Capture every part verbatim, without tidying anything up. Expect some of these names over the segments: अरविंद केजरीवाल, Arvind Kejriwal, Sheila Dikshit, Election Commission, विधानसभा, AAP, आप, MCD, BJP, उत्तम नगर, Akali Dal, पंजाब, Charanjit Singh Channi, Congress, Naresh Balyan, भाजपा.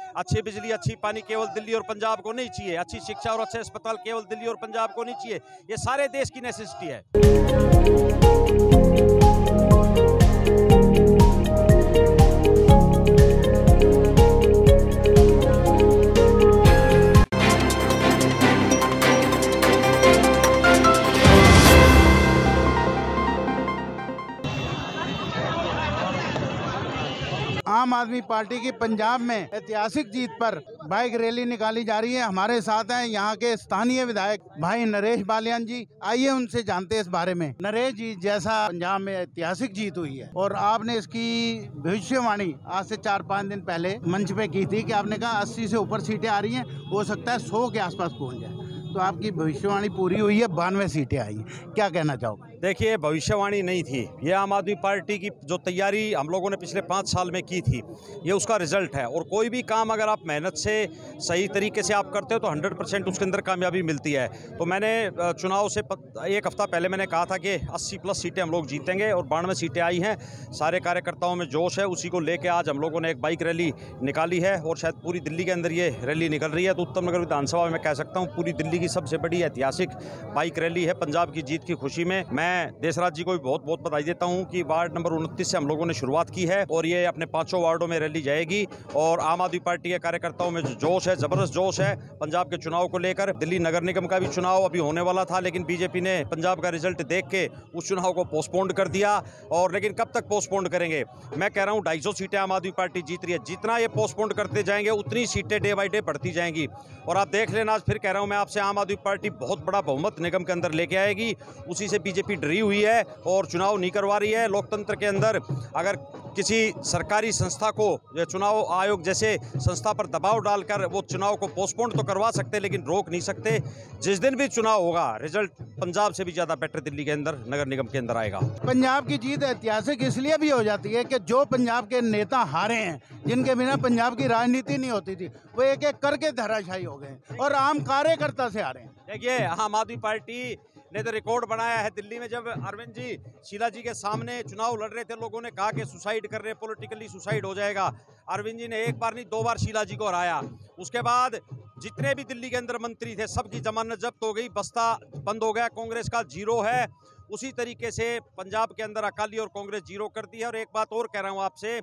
अच्छी बिजली, अच्छी पानी केवल दिल्ली और पंजाब को नहीं चाहिए। अच्छी शिक्षा और अच्छे अस्पताल केवल दिल्ली और पंजाब को नहीं चाहिए, ये सारे देश की नेसेसिटी है। आम आदमी पार्टी की पंजाब में ऐतिहासिक जीत पर बाइक रैली निकाली जा रही है। हमारे साथ हैं यहाँ के स्थानीय विधायक भाई नरेश बालियान जी। आइए उनसे जानते हैं इस बारे में। नरेश जी, जैसा पंजाब में ऐतिहासिक जीत हुई है और आपने इसकी भविष्यवाणी आज से चार पाँच दिन पहले मंच पे की थी कि आपने कहा अस्सी से ऊपर सीटें आ रही हैं, हो सकता है सौ के आसपास पहुँच जाए, तो आपकी भविष्यवाणी पूरी हुई है, बानवे सीटें आई, क्या कहना चाहोगे? देखिए, भविष्यवाणी नहीं थी ये, आम आदमी पार्टी की जो तैयारी हम लोगों ने पिछले पाँच साल में की थी ये उसका रिजल्ट है। और कोई भी काम अगर आप मेहनत से सही तरीके से आप करते हो तो हंड्रेड परसेंट उसके अंदर कामयाबी मिलती है। तो मैंने चुनाव से एक हफ्ता पहले मैंने कहा था कि अस्सी प्लस सीटें हम लोग जीतेंगे और बानवे सीटें आई हैं। सारे कार्यकर्ताओं में जोश है, उसी को लेकर आज हम लोगों ने एक बाइक रैली निकाली है और शायद पूरी दिल्ली के अंदर ये रैली निकल रही है। तो उत्तम नगर विधानसभा में कह सकता हूँ पूरी दिल्ली की सबसे बड़ी ऐतिहासिक बाइक रैली है। पंजाब की जीत की खुशी में मैं देशराज जी को भी बहुत बहुत बधाई देता हूं कि वार्ड नंबर उनतीस से हम लोगों ने शुरुआत की है और ये अपने पांचों वार्डों में रैली जाएगी। और आम आदमी पार्टी के कार्यकर्ताओं में जो जोश है, जबरदस्त जोश है पंजाब के चुनाव को लेकर। दिल्ली नगर निगम का भी चुनाव अभी होने वाला था, लेकिन बीजेपी ने पंजाब का रिजल्ट देख के उस चुनाव को पोस्टपोन्ड कर दिया। और लेकिन कब तक पोस्टपोन्ड करेंगे? मैं कह रहा हूँ ढाई सौ सीटें आम आदमी पार्टी जीत रही है, जितना ये पोस्टपोन्ड करते जाएंगे उतनी सीटें डे बाई डे बढ़ती जाएंगी। और आप देख लेना, आज फिर कह रहा हूँ मैं आपसे, आम आदमी पार्टी बहुत बड़ा बहुमत निगम के अंदर लेके आएगी। उसी से बीजेपी डरी हुई है और चुनाव नहीं करवा रही है। लोकतंत्र के अंदर अगर किसी सरकारी संस्था को, चुनाव आयोग जैसे संस्था पर दबाव डालकर वो चुनाव को पोस्टपोन तो करवा सकते हैं, लेकिन रोक नहीं सकते। जिस दिन भी चुनाव होगा, रिजल्ट पंजाब से भी ज़्यादा बेटर दिल्ली के अंदर, नगर निगम के अंदर आएगा। पंजाब की जीत ऐतिहासिक इसलिए भी हो जाती है कि जो पंजाब के नेता हारे हैं, जिनके बिना पंजाब की राजनीति नहीं होती थी, वो एक एक करके धराशायी हो गए और आम कार्यकर्ता से हारे हैं। देखिए, आम आदमी पार्टी ने तो रिकॉर्ड बनाया है। दिल्ली में जब अरविंद जी शीला जी के सामने चुनाव लड़ रहे थे, लोगों ने कहा कि सुसाइड कर रहे, पॉलिटिकली सुसाइड हो जाएगा। अरविंद जी ने एक बार नहीं दो बार शीला जी को हराया। उसके बाद जितने भी दिल्ली के अंदर मंत्री थे, सबकी जमानत जब्त हो गई, बस्ता बंद हो गया, कांग्रेस का जीरो है। उसी तरीके से पंजाब के अंदर अकाली और कांग्रेस जीरो करती है। और एक बात और कह रहा हूँ आपसे,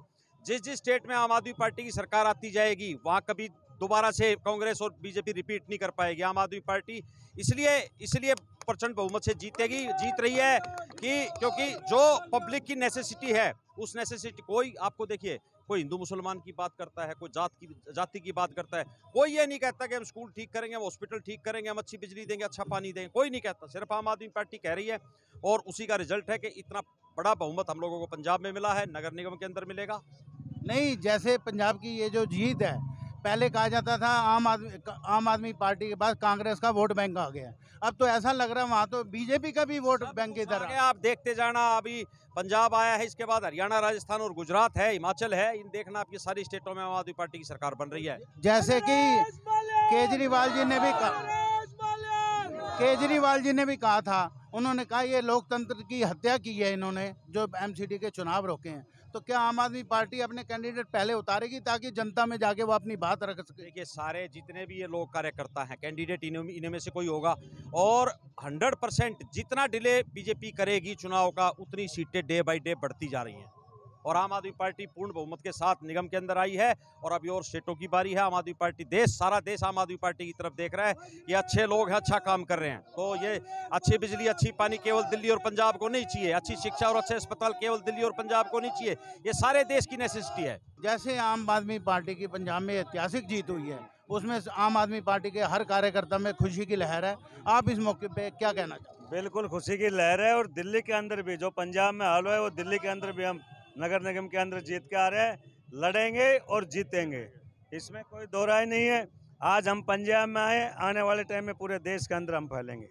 जिस जिस स्टेट में आम आदमी पार्टी की सरकार आती जाएगी, वहाँ कभी दोबारा से कांग्रेस और बीजेपी रिपीट नहीं कर पाएगी। आम आदमी पार्टी इसलिए इसलिए परसेंट बहुमत से जीतेगी, जीत रही है कि क्योंकि जो पब्लिक की नेसेसिटी है, उस नेसेसिटी, कोई आपको देखिए, कोई हिंदू मुसलमान की बात करता है, कोई जात की जाति की बात करता है, कोई ये नहीं कहता कि हम स्कूल ठीक करेंगे, हम हॉस्पिटल ठीक करेंगे, हम अच्छी बिजली देंगे, अच्छा पानी देंगे, कोई नहीं कहता। सिर्फ आम आदमी पार्टी कह रही है और उसी का रिजल्ट है कि इतना बड़ा बहुमत हम लोगों को पंजाब में मिला है, नगर निगम के अंदर मिलेगा। नहीं, जैसे पंजाब की ये जो जीत है, पहले कहा जाता था आम आदमी आम आदमी पार्टी के पास कांग्रेस का वोट बैंक आ गया, अब तो ऐसा लग रहा है वहाँ तो बीजेपी का भी वोट बैंक की तरह। आप देखते जाना, अभी पंजाब आया है, इसके बाद हरियाणा, राजस्थान और गुजरात है, हिमाचल है, इन देखना आपकी सारी स्टेटों में आम आदमी पार्टी की सरकार बन रही है। जैसे कि केजरीवाल जी ने भी कहा केजरीवाल जी ने भी कहा था, उन्होंने कहा ये लोकतंत्र की हत्या की है इन्होंने, जो एमसीडी के चुनाव रोके हैं। तो क्या आम आदमी पार्टी अपने कैंडिडेट पहले उतारेगी ताकि जनता में जाके वो अपनी बात रख सके? देखिए, सारे जितने भी ये लोग कार्यकर्ता हैं, कैंडिडेट इनमें इनमें से कोई होगा। और हंड्रेड परसेंट जितना डिले बीजेपी करेगी चुनाव का, उतनी सीटें डे बाई डे बढ़ती जा रही हैं। और आम आदमी पार्टी पूर्ण बहुमत के साथ निगम के अंदर आई है और अभी और स्टेटों की बारी है। आम आदमी पार्टी, देश, सारा देश आम आदमी पार्टी की तरफ देख रहा है कि अच्छे लोग हैं, अच्छा काम कर रहे हैं। तो ये अच्छी बिजली, अच्छी पानी केवल दिल्ली और पंजाब को नहीं चाहिए। अच्छी शिक्षा और अच्छे अस्पताल केवल दिल्ली और पंजाब को नहीं चाहिए, ये सारे देश की नेसेसिटी है। जैसे आम आदमी पार्टी की पंजाब में ऐतिहासिक जीत हुई है, उसमें आम आदमी पार्टी के हर कार्यकर्ता में खुशी की लहर है। आप इस मौके पे क्या कहना चाहते हैं? बिल्कुल खुशी की लहर है और दिल्ली के अंदर भी जो पंजाब में हाल है, वो दिल्ली के अंदर भी हम नगर निगम के अंदर जीत के आ रहे हैं। लड़ेंगे और जीतेंगे, इसमें कोई दो राय नहीं है। आज हम पंजाब में आए, आने वाले टाइम में पूरे देश के अंदर हम फैलेंगे।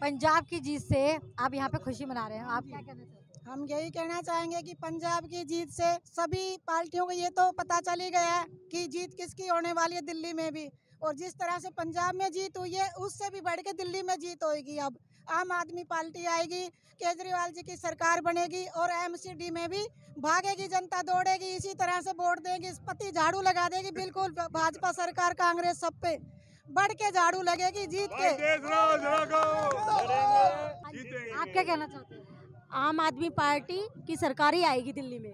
पंजाब की जीत से आप यहाँ पे खुशी मना रहे हैं, आप क्या कहना चाहते हैं? हम यही कहना चाहेंगे कि पंजाब की जीत से सभी पार्टियों को ये तो पता चली गया है कि जीत किसकी होने वाली है दिल्ली में भी। और जिस तरह से पंजाब में जीत हुई है, उससे भी बढ़ के दिल्ली में जीत होगी। अब आम आदमी पार्टी आएगी, केजरीवाल जी की सरकार बनेगी और एमसीडी में भी भागेगी जनता, दौड़ेगी, इसी तरह से वोट देंगी, इस पत्ती झाड़ू लगा देगी, बिल्कुल भाजपा सरकार कांग्रेस सब पे बढ़ के झाड़ू लगेगी, जीत के जीतेंगे। आप क्या कहना चाहते हैं? आम आदमी पार्टी की सरकार ही आएगी दिल्ली में।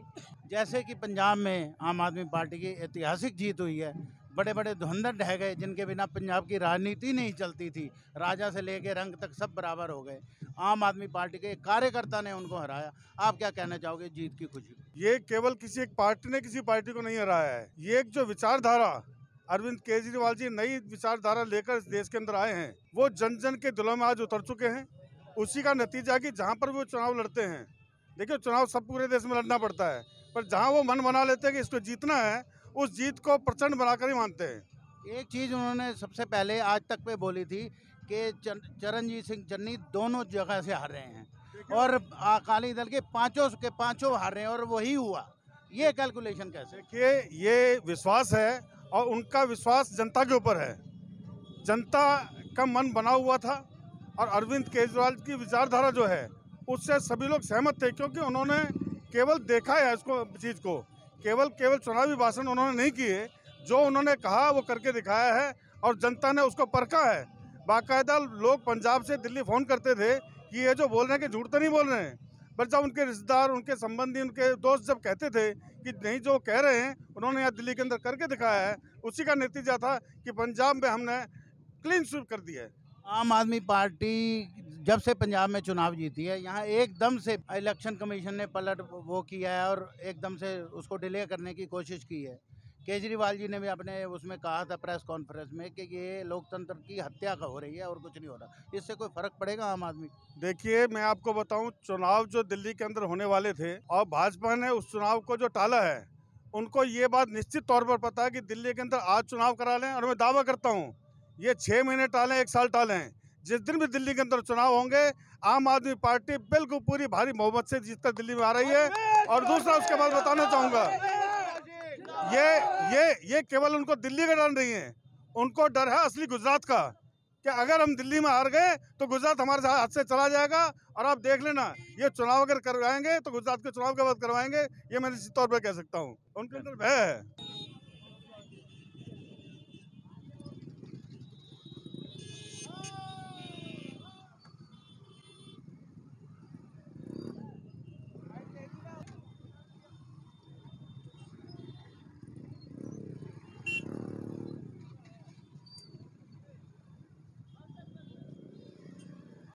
जैसे कि पंजाब में आम आदमी पार्टी की ऐतिहासिक जीत हुई है, बड़े बड़े धुंधर ढह गए जिनके बिना पंजाब की राजनीति नहीं चलती थी, राजा से लेकर रंग तक सब बराबर हो गए, आम आदमी पार्टी के कार्यकर्ता ने उनको हराया। आप क्या कहना चाहोगे जीत की खुशी? ये केवल किसी एक पार्टी ने किसी पार्टी को नहीं हराया है, ये एक जो विचारधारा अरविंद केजरीवाल जी नई विचारधारा लेकर इस देश के अंदर आए हैं, वो जन जन के दिलों में आज उतर चुके हैं। उसी का नतीजा कि जहाँ पर वो चुनाव लड़ते हैं, देखिए चुनाव सब पूरे देश में लड़ना पड़ता है, पर जहाँ वो मन बना लेते हैं कि इसको जीतना है, उस जीत को प्रचंड बनाकर ही मानते हैं। एक चीज़ उन्होंने सबसे पहले आज तक पे बोली थी कि चरणजीत सिंह चन्नी दोनों जगह से हार रहे हैं और अकाली दल के पाँचों के पाँचों हार रहे हैं और वही हुआ। ये कैलकुलेशन कैसे? देखिए ये विश्वास है और उनका विश्वास जनता के ऊपर है, जनता का मन बना हुआ था और अरविंद केजरीवाल की विचारधारा जो है उससे सभी लोग सहमत थे, क्योंकि उन्होंने केवल देखा है इसको चीज़ को, केवल केवल चुनावी भाषण उन्होंने नहीं किए, जो उन्होंने कहा वो करके दिखाया है और जनता ने उसको परखा है। बाकायदा लोग पंजाब से दिल्ली फ़ोन करते थे कि ये जो बोल रहे हैं कि झूठ तो नहीं बोल रहे हैं, पर जब उनके रिश्तेदार, उनके संबंधी, उनके दोस्त जब कहते थे कि नहीं जो कह रहे हैं उन्होंने यहाँ दिल्ली के अंदर करके दिखाया है, उसी का नतीजा था कि पंजाब में हमने क्लीन स्वीप कर दिया है। आम आदमी पार्टी जब से पंजाब में चुनाव जीती है, यहाँ एकदम से इलेक्शन कमीशन ने पलट वो किया है और एकदम से उसको डिले करने की कोशिश की है। केजरीवाल जी ने भी अपने उसमें कहा था प्रेस कॉन्फ्रेंस में कि ये लोकतंत्र की हत्या का हो रही है और कुछ नहीं हो रहा, इससे कोई फर्क पड़ेगा आम आदमी? देखिए मैं आपको बताऊं, चुनाव जो दिल्ली के अंदर होने वाले थे और भाजपा ने उस चुनाव को जो टाला है, उनको ये बात निश्चित तौर पर पता है कि दिल्ली के अंदर आज चुनाव करा लें, और मैं दावा करता हूँ ये छः महीने टालें, एक साल टालें, जिस दिन भी दिल्ली के अंदर चुनाव होंगे आम आदमी पार्टी बिल्कुल पूरी भारी बहुमत से जीतकर दिल्ली में आ रही है। और दूसरा उसके बाद बताना चाहूँगा, ये ये ये केवल उनको दिल्ली का डर नहीं है, उनको डर है असली गुजरात का, कि अगर हम दिल्ली में हार गए तो गुजरात हमारे हाथ से चला जाएगा। और आप देख लेना ये चुनाव अगर करवाएंगे तो गुजरात के चुनाव के बाद करवाएंगे, ये मैं निश्चित तौर पर कह सकता हूँ, उनके अंदर भय है।